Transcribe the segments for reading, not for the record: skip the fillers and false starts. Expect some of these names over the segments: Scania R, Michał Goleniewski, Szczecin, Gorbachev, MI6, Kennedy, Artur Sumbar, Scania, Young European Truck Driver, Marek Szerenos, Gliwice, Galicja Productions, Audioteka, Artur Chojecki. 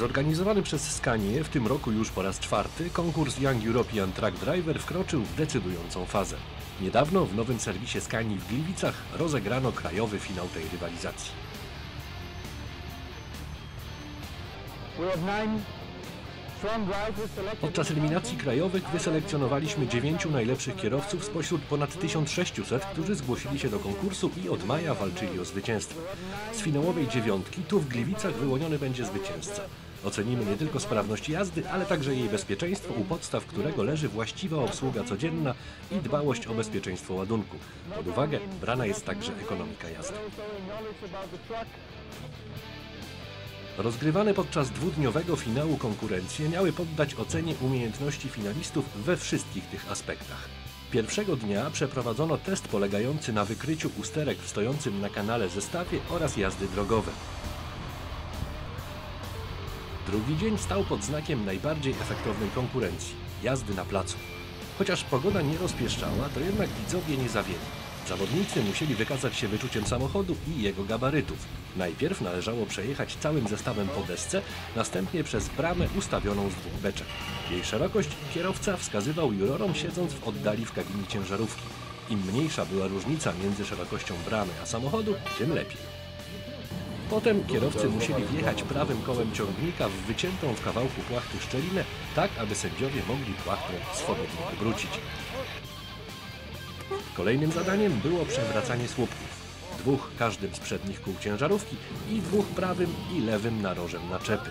Zorganizowany przez Scanię w tym roku już po raz czwarty konkurs Young European Truck Driver wkroczył w decydującą fazę. Niedawno w nowym serwisie Scanii w Gliwicach rozegrano krajowy finał tej rywalizacji. Podczas eliminacji krajowych wyselekcjonowaliśmy 9 najlepszych kierowców spośród ponad 1600, którzy zgłosili się do konkursu i od maja walczyli o zwycięstwo. Z finałowej 9 tu w Gliwicach wyłoniony będzie zwycięzca. Ocenimy nie tylko sprawność jazdy, ale także jej bezpieczeństwo, u podstaw którego leży właściwa obsługa codzienna i dbałość o bezpieczeństwo ładunku. Pod uwagę brana jest także ekonomika jazdy. Rozgrywane podczas dwudniowego finału konkurencje miały poddać ocenie umiejętności finalistów we wszystkich tych aspektach. Pierwszego dnia przeprowadzono test polegający na wykryciu usterek w stojącym na kanale zestawie oraz jazdy drogowe. Drugi dzień stał pod znakiem najbardziej efektownej konkurencji – jazdy na placu. Chociaż pogoda nie rozpieszczała, to jednak widzowie nie zawiedli. Zawodnicy musieli wykazać się wyczuciem samochodu i jego gabarytów. Najpierw należało przejechać całym zestawem po desce, następnie przez bramę ustawioną z 2 beczek. Jej szerokość kierowca wskazywał jurorom siedząc w oddali w kabinie ciężarówki. Im mniejsza była różnica między szerokością bramy a samochodu, tym lepiej. Potem kierowcy musieli wjechać prawym kołem ciągnika w wyciętą w kawałku płachty szczelinę, tak aby sędziowie mogli płachtę swobodnie obrócić. Kolejnym zadaniem było przewracanie słupków. 2 każdym z przednich kół ciężarówki i 2 prawym i lewym narożem naczepy.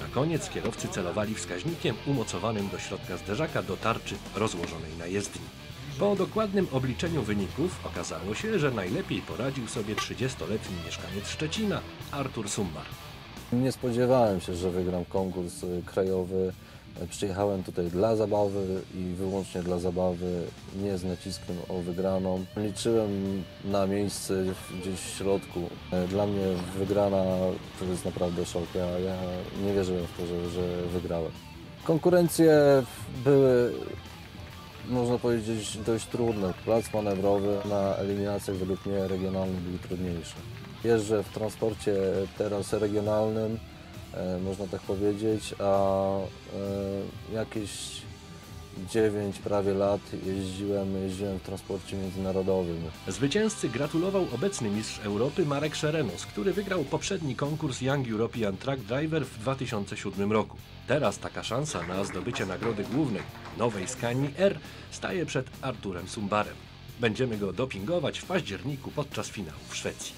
Na koniec kierowcy celowali wskaźnikiem umocowanym do środka zderzaka do tarczy rozłożonej na jezdni. Po dokładnym obliczeniu wyników okazało się, że najlepiej poradził sobie 30-letni mieszkaniec Szczecina Artur Sumbar. Nie spodziewałem się, że wygram konkurs krajowy. Przyjechałem tutaj dla zabawy i wyłącznie dla zabawy, nie z naciskiem o wygraną. Liczyłem na miejsce gdzieś w środku. Dla mnie wygrana to jest naprawdę szok. Ja nie wierzyłem w to, że wygrałem. Konkurencje były, można powiedzieć, dość trudne. Plac manewrowy na eliminacjach według mnie regionalnych był trudniejszy. Jeżdżę w transporcie teraz regionalnym, można tak powiedzieć, a jakieś 9 prawie lat jeździłem w transporcie międzynarodowym. Zwycięzcy gratulował obecny mistrz Europy Marek Szerenos, który wygrał poprzedni konkurs Young European Truck Driver w 2007 roku. Teraz taka szansa na zdobycie nagrody głównej, nowej Scanii R, staje przed Arturem Sumbarem. Będziemy go dopingować w październiku podczas finału w Szwecji.